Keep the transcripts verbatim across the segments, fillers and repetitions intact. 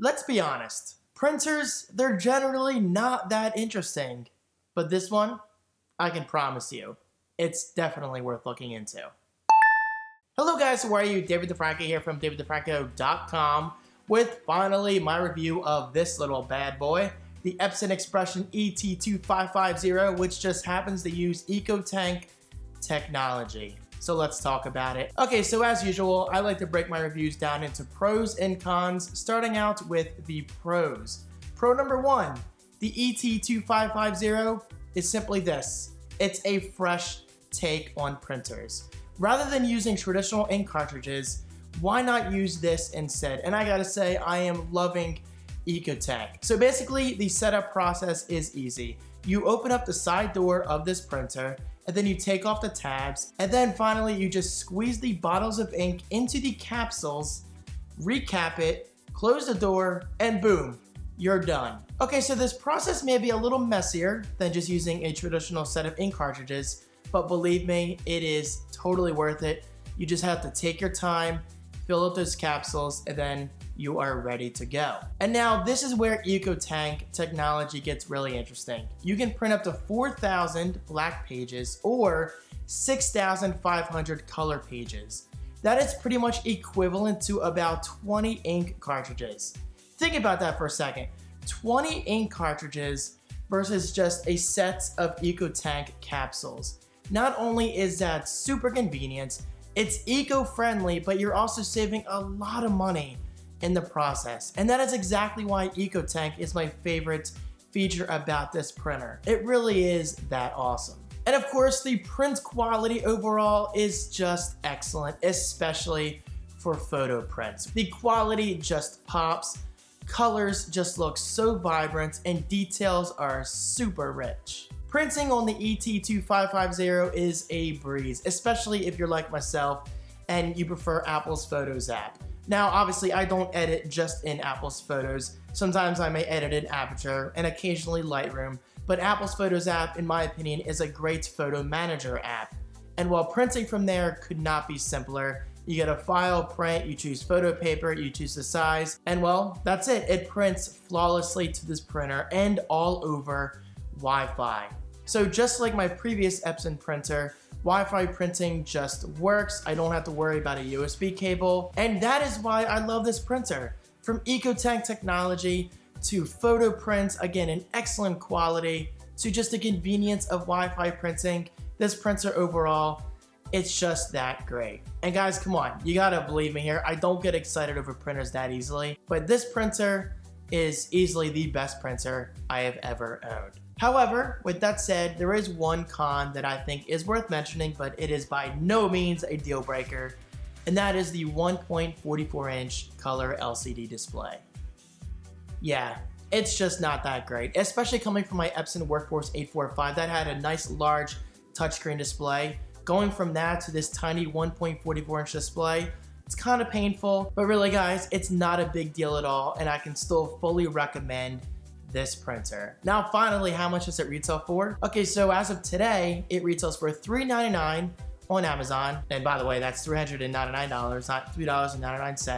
Let's be honest, printers, they're generally not that interesting, but this one, I can promise you, it's definitely worth looking into. Hello guys, how are you? David DiFranco here from David DiFranco dot com with finally my review of this little bad boy, the Epson Expression E T two five five zero, which just happens to use EcoTank technology. So let's talk about it. Okay, so as usual, I like to break my reviews down into pros and cons, starting out with the pros. Pro number one, the E T two five five zero is simply this. It's a fresh take on printers. Rather than using traditional ink cartridges, why not use this instead? And I gotta say, I am loving EcoTank. So basically, the setup process is easy. You open up the side door of this printer, and then you take off the tabs, and then finally you just squeeze the bottles of ink into the capsules, recap it, close the door, and boom, you're done. Okay, so this process may be a little messier than just using a traditional set of ink cartridges, but believe me, it is totally worth it. You just have to take your time, fill up those capsules, and then you are ready to go. And now this is where EcoTank technology gets really interesting. You can print up to four thousand black pages or six thousand five hundred color pages. That is pretty much equivalent to about twenty ink cartridges. Think about that for a second. twenty ink cartridges versus just a set of EcoTank capsules. Not only is that super convenient, it's eco-friendly, but you're also saving a lot of money in the process. And that is exactly why EcoTank is my favorite feature about this printer. It really is that awesome. And of course, the print quality overall is just excellent, especially for photo prints. The quality just pops, colors just look so vibrant, and details are super rich. Printing on the E T two five five zero is a breeze, especially if you're like myself and you prefer Apple's Photos app. Now, obviously, I don't edit just in Apple's Photos. Sometimes I may edit in Aperture and occasionally Lightroom, but Apple's Photos app, in my opinion, is a great photo manager app. And while printing from there could not be simpler, you get a file, print, you choose photo paper, you choose the size, and well, that's it. It prints flawlessly to this printer and all over Wi-Fi. So just like my previous Epson printer, Wi-Fi printing just works. I don't have to worry about a U S B cable. And that is why I love this printer. From EcoTank technology to photo prints, again, in excellent quality, to just the convenience of Wi-Fi printing, this printer overall, it's just that great. And guys, come on, you gotta believe me here. I don't get excited over printers that easily, but this printer is easily the best printer I have ever owned. However, with that said, there is one con that I think is worth mentioning, but it is by no means a deal breaker, and that is the one point four four inch color L C D display. Yeah, it's just not that great, especially coming from my Epson Workforce eight forty-five that had a nice large touchscreen display. Going from that to this tiny one point four four inch display, it's kind of painful, but really guys, it's not a big deal at all, and I can still fully recommend this printer. Now finally, how much does it retail for? Okay, so as of today, it retails for three ninety-nine on Amazon. And by the way, that's three hundred ninety-nine dollars, not three ninety-nine.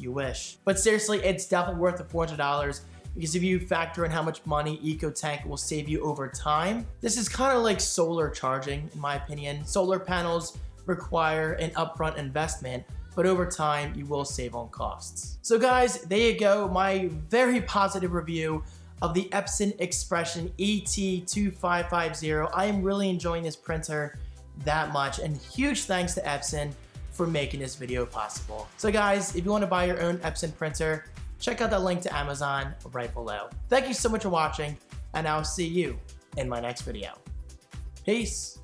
You wish. But seriously, it's definitely worth the four hundred dollars because if you factor in how much money EcoTank will save you over time, this is kind of like solar charging, in my opinion. Solar panels require an upfront investment, but over time, you will save on costs. So guys, there you go, my very positive review of the Epson Expression E T two five five zero. I am really enjoying this printer that much, and huge thanks to Epson for making this video possible. So guys, if you want to buy your own Epson printer, check out that link to Amazon right below. Thank you so much for watching, and I'll see you in my next video. Peace.